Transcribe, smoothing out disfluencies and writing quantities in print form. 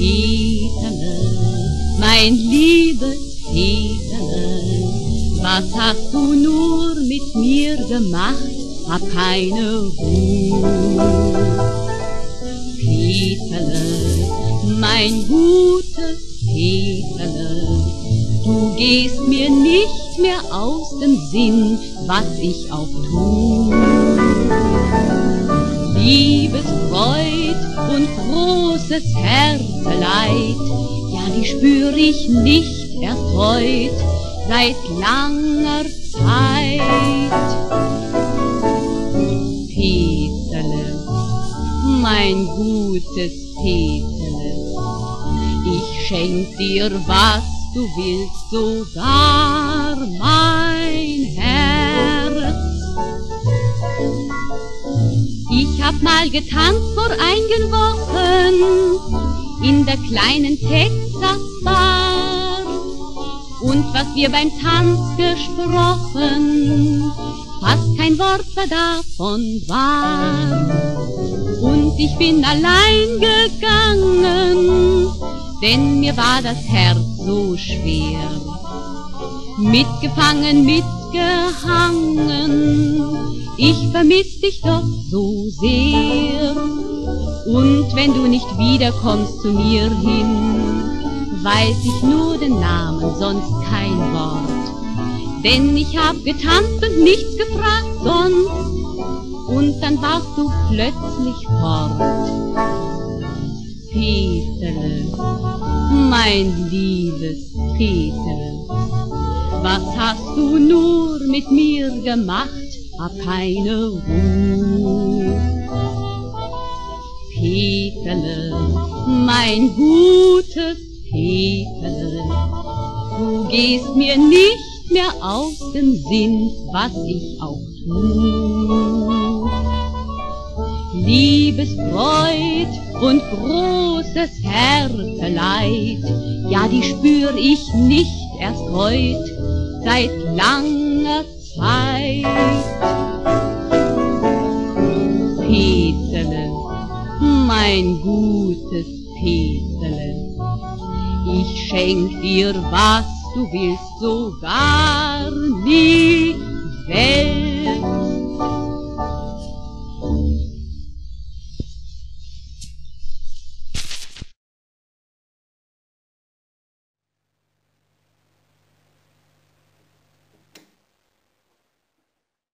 Peterle, mein liebes Peterle, was hast du nur mit mir gemacht? Hab keine Ruhe. Peterle, mein gutes Peterle, du gehst mir nicht mehr aus dem Sinn, was ich auch tu. Liebesfreud und großes Herzeleid, ja, die spür ich nicht erst heut, seit langer Zeit. Peterle, mein gutes Peterle, ich schenk dir, was du willst, sogar mein Herz. Ich hab mal getanzt vor einigen Wochen in der kleinen Texas-Bar, und was wir beim Tanz gesprochen, fast kein Wort war davon wahr. Und ich bin allein gegangen, denn mir war das Herz so schwer. Mitgefangen, mitgehangen, ich vermiss dich doch so sehr. Und wenn du nicht wiederkommst zu mir hin, weiß ich nur den Namen, sonst kein Wort. Denn ich hab getanzt und nichts gefragt sonst, und dann warst du plötzlich fort. Peterle, mein liebes Peterle, was hast du nur mit mir gemacht? Hab keine Ruhe. Peterle, mein gutes Peterle, du gehst mir nicht mehr aus dem Sinn, was ich auch tu. Liebesfreud und großes Herzeleid, ja, die spür ich nicht erst heut, seit langer Zeit. Peterle, mein gutes Peterle, ich schenk dir, was du willst, sogar